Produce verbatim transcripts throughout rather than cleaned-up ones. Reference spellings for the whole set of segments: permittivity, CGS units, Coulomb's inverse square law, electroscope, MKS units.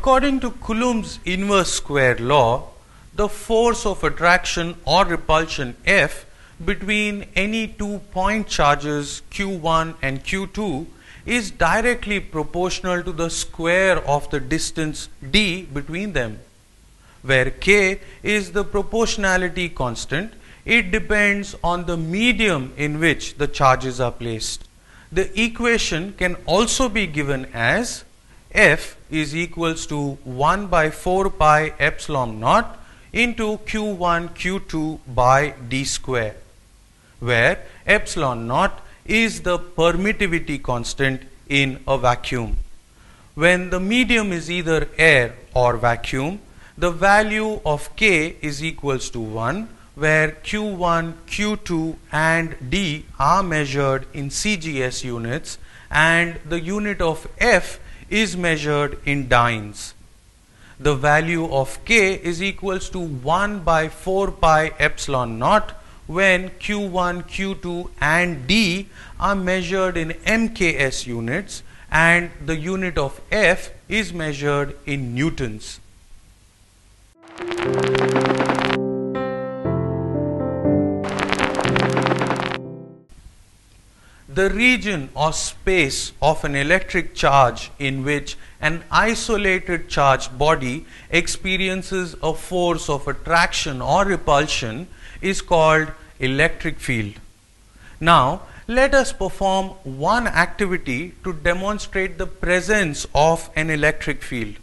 According to Coulomb's inverse square law, the force of attraction or repulsion F between any two point charges Q one and Q two is directly proportional to the square of the distance d between them. Where k is the proportionality constant, it depends on the medium in which the charges are placed. The equation can also be given as F is equals to one by four pi epsilon naught into Q one Q two by d square, where epsilon naught is the permittivity constant in a vacuum. When the medium is either air or vacuum, the value of k is equals to one, where Q one, Q two and d are measured in C G S units and the unit of F is measured in dynes. The value of k is equals to one by four pi epsilon naught when Q one, Q two and d are measured in M K S units and the unit of F is measured in newtons. The region or space of an electric charge in which an isolated charged body experiences a force of attraction or repulsion is called electric field. Now, let us perform one activity to demonstrate the presence of an electric field.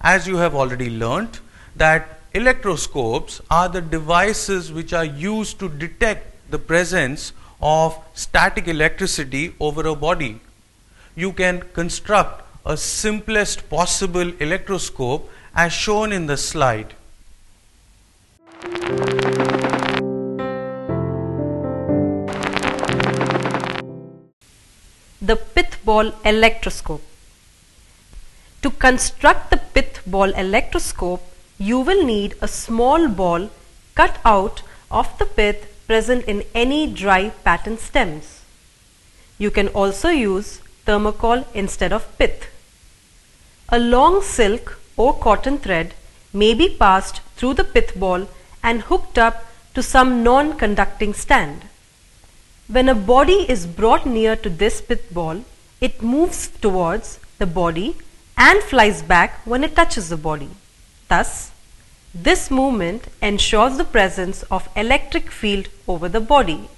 As you have already learnt, that electroscopes are the devices which are used to detect the presence of static electricity over a body. You can construct a simplest possible electroscope as shown in the slide. The pith ball electroscope. To construct the pith ball electroscope, you will need a small ball cut out of the pith present in any dry pattern stems. You can also use thermocol instead of pith. A long silk or cotton thread may be passed through the pith ball and hooked up to some non-conducting stand. When a body is brought near to this pith ball, it moves towards the body and flies back when it touches the body. Thus, this movement ensures the presence of electric field over the body.